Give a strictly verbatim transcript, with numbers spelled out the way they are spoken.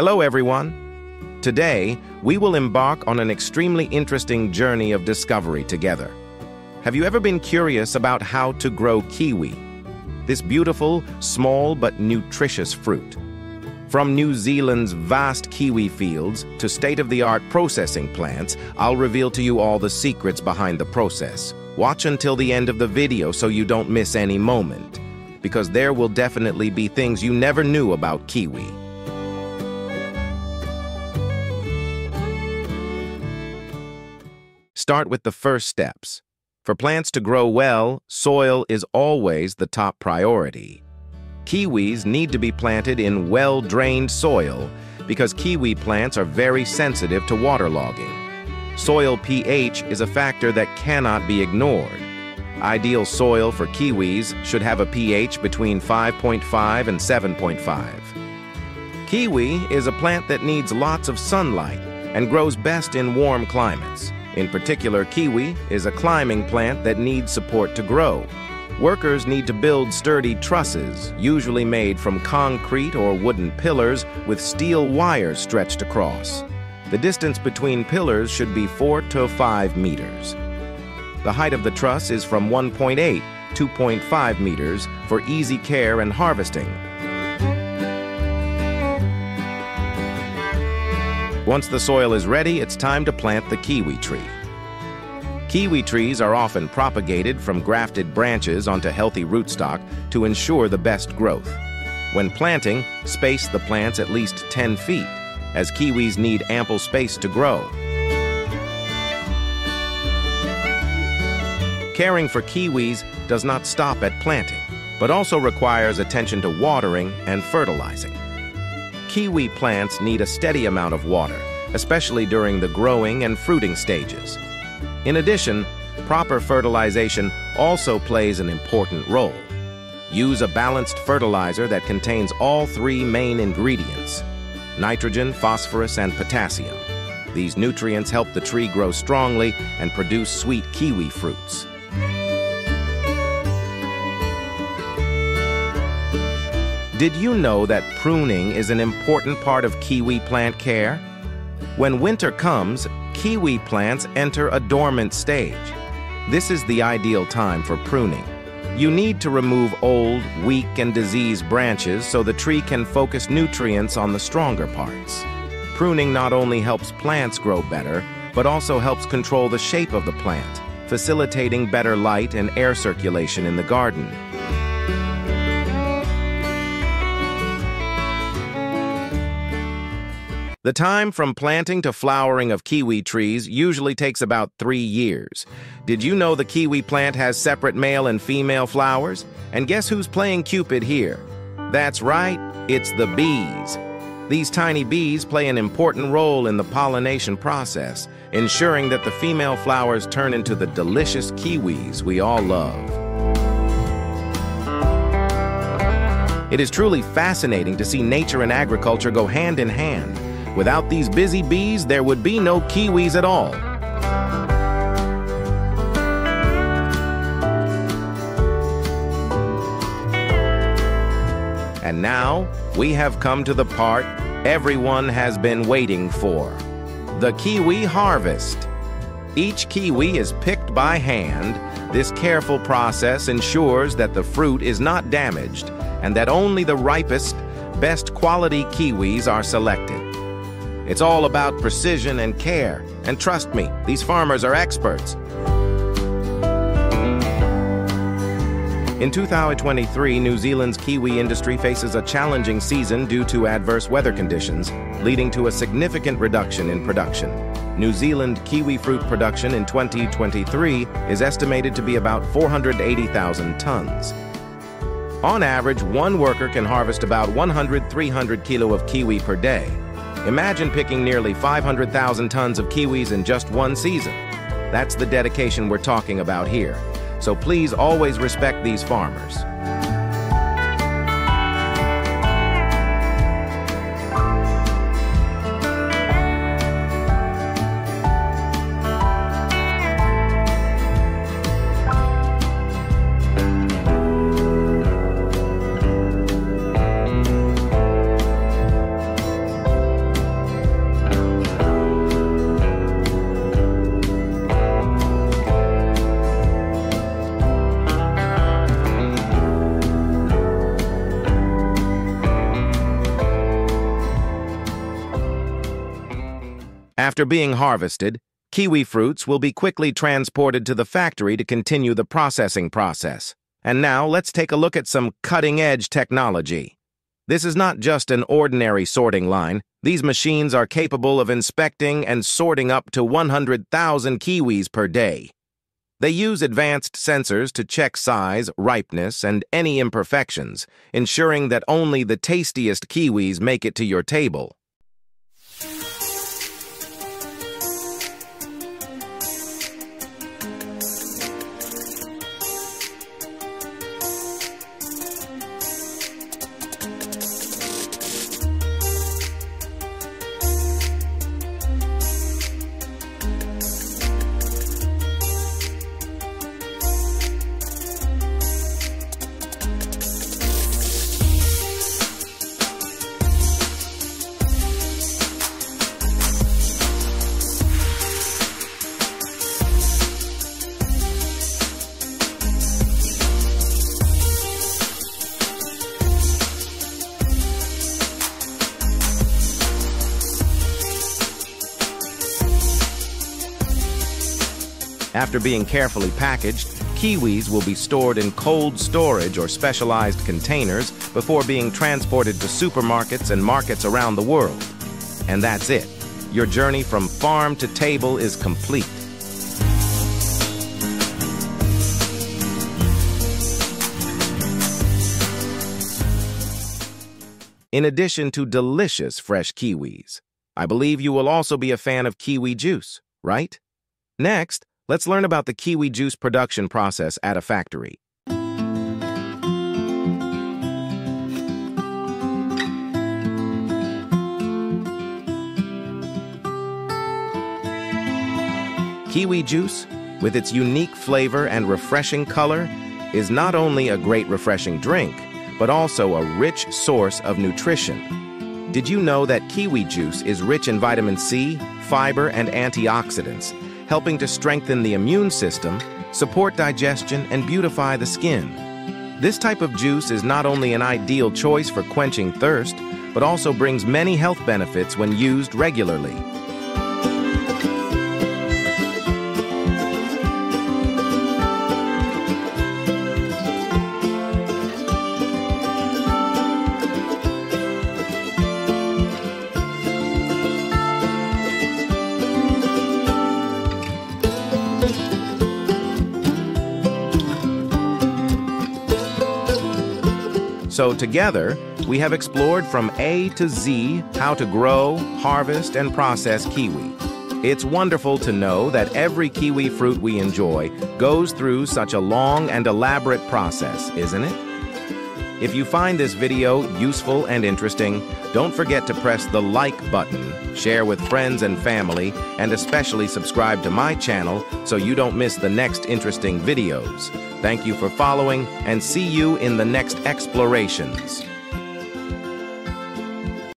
Hello everyone! Today, we will embark on an extremely interesting journey of discovery together. Have you ever been curious about how to grow kiwi? This beautiful, small but nutritious fruit. From New Zealand's vast kiwi fields to state-of-the-art processing plants, I'll reveal to you all the secrets behind the process. Watch until the end of the video so you don't miss any moment, because there will definitely be things you never knew about kiwi. Start with the first steps. For plants to grow well, soil is always the top priority. Kiwis need to be planted in well-drained soil because kiwi plants are very sensitive to waterlogging. Soil pH is a factor that cannot be ignored. Ideal soil for kiwis should have a pH between five point five and seven point five. Kiwi is a plant that needs lots of sunlight and grows best in warm climates. In particular, kiwi is a climbing plant that needs support to grow. Workers need to build sturdy trusses, usually made from concrete or wooden pillars with steel wires stretched across. The distance between pillars should be four to five meters. The height of the truss is from one point eight to two point five meters for easy care and harvesting. Once the soil is ready, it's time to plant the kiwi tree. Kiwi trees are often propagated from grafted branches onto healthy rootstock to ensure the best growth. When planting, space the plants at least ten feet, as kiwis need ample space to grow. Caring for kiwis does not stop at planting, but also requires attention to watering and fertilizing. Kiwi plants need a steady amount of water, especially during the growing and fruiting stages. In addition, proper fertilization also plays an important role. Use a balanced fertilizer that contains all three main ingredients: nitrogen, phosphorus, and potassium. These nutrients help the tree grow strongly and produce sweet kiwi fruits. Did you know that pruning is an important part of kiwi plant care? When winter comes, kiwi plants enter a dormant stage. This is the ideal time for pruning. You need to remove old, weak, and diseased branches so the tree can focus nutrients on the stronger parts. Pruning not only helps plants grow better, but also helps control the shape of the plant, facilitating better light and air circulation in the garden. The time from planting to flowering of kiwi trees usually takes about three years. Did you know the kiwi plant has separate male and female flowers? And guess who's playing Cupid here? That's right, it's the bees. These tiny bees play an important role in the pollination process, ensuring that the female flowers turn into the delicious kiwis we all love. It is truly fascinating to see nature and agriculture go hand in hand. Without these busy bees, there would be no kiwis at all. And now, we have come to the part everyone has been waiting for: the kiwi harvest. Each kiwi is picked by hand. This careful process ensures that the fruit is not damaged and that only the ripest, best quality kiwis are selected. It's all about precision and care, and trust me, these farmers are experts. In two thousand twenty-three, New Zealand's kiwi industry faces a challenging season due to adverse weather conditions, leading to a significant reduction in production. New Zealand kiwi fruit production in twenty twenty-three is estimated to be about four hundred eighty thousand tons. On average, one worker can harvest about one hundred to three hundred kilo of kiwi per day. Imagine picking nearly five hundred thousand tons of kiwis in just one season. That's the dedication we're talking about here. So please always respect these farmers. After being harvested, kiwi fruits will be quickly transported to the factory to continue the processing process. And now let's take a look at some cutting-edge technology. This is not just an ordinary sorting line. These machines are capable of inspecting and sorting up to one hundred thousand kiwis per day. They use advanced sensors to check size, ripeness, and any imperfections, ensuring that only the tastiest kiwis make it to your table. After being carefully packaged, kiwis will be stored in cold storage or specialized containers before being transported to supermarkets and markets around the world. And that's it. Your journey from farm to table is complete. In addition to delicious fresh kiwis, I believe you will also be a fan of kiwi juice, right? Next, let's learn about the kiwi juice production process at a factory. Kiwi juice, with its unique flavor and refreshing color, is not only a great refreshing drink, but also a rich source of nutrition. Did you know that kiwi juice is rich in vitamin C, fiber, and antioxidants, helping to strengthen the immune system, support digestion, and beautify the skin? This type of juice is not only an ideal choice for quenching thirst, but also brings many health benefits when used regularly. So together, we have explored from A to Z how to grow, harvest, and process kiwi. It's wonderful to know that every kiwi fruit we enjoy goes through such a long and elaborate process, isn't it? If you find this video useful and interesting, don't forget to press the like button, share with friends and family, and especially subscribe to my channel so you don't miss the next interesting videos. Thank you for following, and see you in the next explorations.